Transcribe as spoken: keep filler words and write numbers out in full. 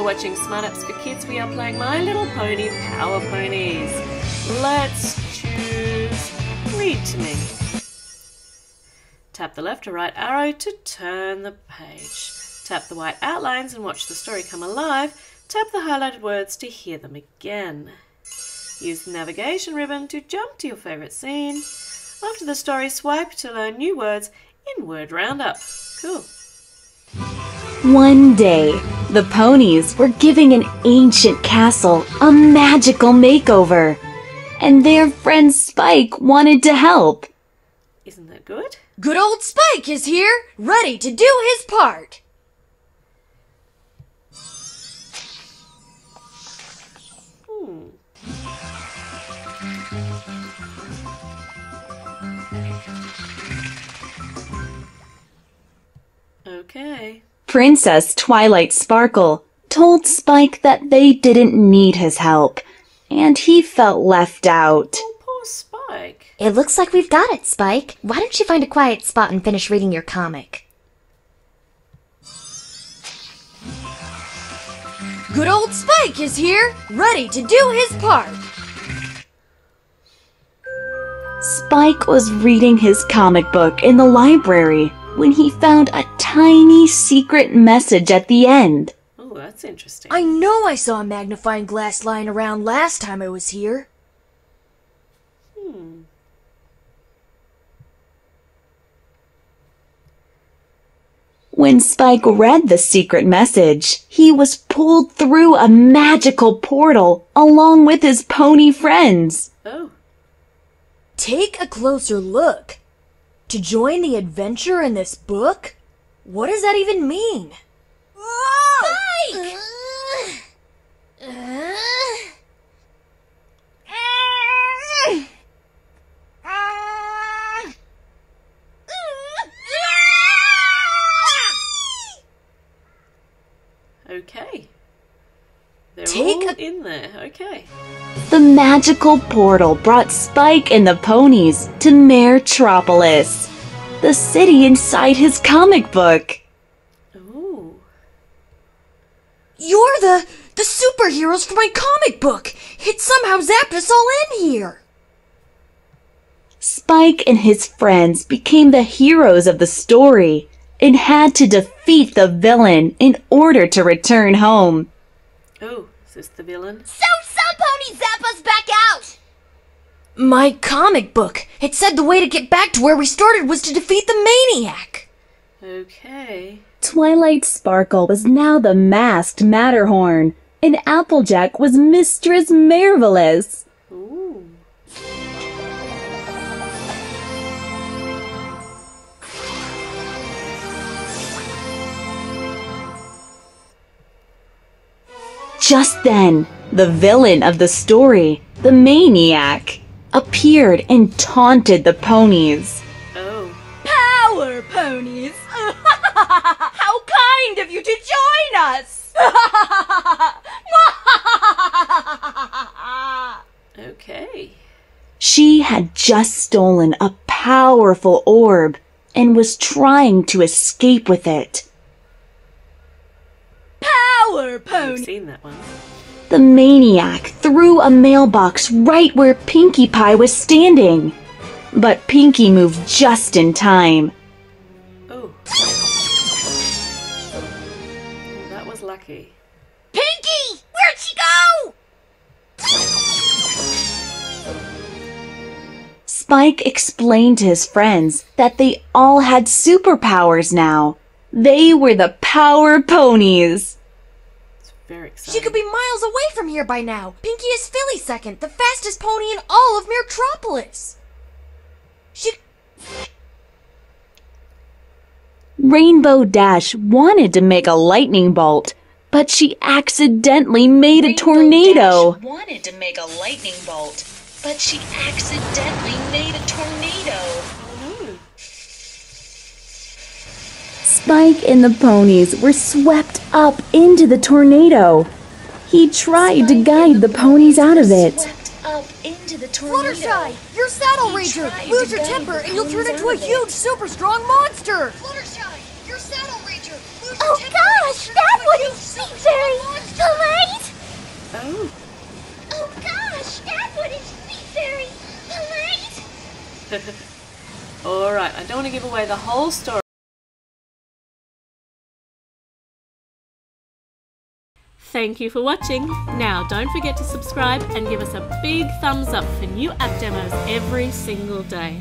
you're watching Smart Apps for Kids. We are playing My Little Pony Power Ponies. Let's choose Read to Me. Tap the left or right arrow to turn the page. Tap the white outlines and watch the story come alive. Tap the highlighted words to hear them again. Use the navigation ribbon to jump to your favourite scene. After the story, swipe to learn new words in Word Roundup. Cool. One day, the ponies were giving an ancient castle a magical makeover, and their friend Spike wanted to help. Isn't that good? Good old Spike is here, ready to do his part. Hmm. Okay. Princess Twilight Sparkle told Spike that they didn't need his help, and he felt left out. Oh, poor Spike. It looks like we've got it, Spike. Why don't you find a quiet spot and finish reading your comic? Good old Spike is here, ready to do his part. Spike was reading his comic book in the library when he found a tiny secret message at the end. Oh, that's interesting. I know I saw a magnifying glass lying around last time I was here. Hmm. When Spike read the secret message, he was pulled through a magical portal along with his pony friends. Oh. Take a closer look. To join the adventure in this book? What does that even mean? Whoa! Spike! Uh, uh, uh, uh, uh, okay. They're Take all in there. Okay. The magical portal brought Spike and the ponies to Maretropolis, the city inside his comic book. Ooh. You're the, the superheroes for my comic book! It somehow zapped us all in here! Spike and his friends became the heroes of the story and had to defeat the villain in order to return home. Oh, is this the villain? So some ponies zap us back out! My comic book! It said the way to get back to where we started was to defeat the Mane-iac! Okay. Twilight Sparkle was now the Masked Matterhorn, and Applejack was Mistress Marvelous. Ooh. Just then, the villain of the story, the Mane-iac, appeared and taunted the ponies. Oh. Power Ponies! How kind of you to join us! Okay. She had just stolen a powerful orb and was trying to escape with it. Power Ponies! I've seen that one. The Mane-iac threw a mailbox right where Pinkie Pie was standing. But Pinkie moved just in time. Oh. Oh, that was lucky. Pinkie! Where'd she go? Spike explained to his friends that they all had superpowers now. They were the Power Ponies. She could be miles away from here by now. Pinkie is Philly second, the fastest pony in all of Maretropolis. She... Rainbow Dash wanted to make a lightning bolt, but she accidentally made a tornado. Rainbow Dash wanted to make a lightning bolt, but she accidentally made a tornado. Spike and the ponies were swept up into the tornado. He tried Spike to guide the, the ponies out of it. Fluttershy, your saddle rager! Lose your temper and you'll turn into a huge, super strong monster! Fluttershy, your saddle rager! Lose your temper! Oh God! gosh, that wouldn't be very polite. Oh. Oh gosh, that wouldn't be very polite. All right, I don't want to give away the whole story. Thank you for watching. Now don't forget to subscribe and give us a big thumbs up for new app demos every single day.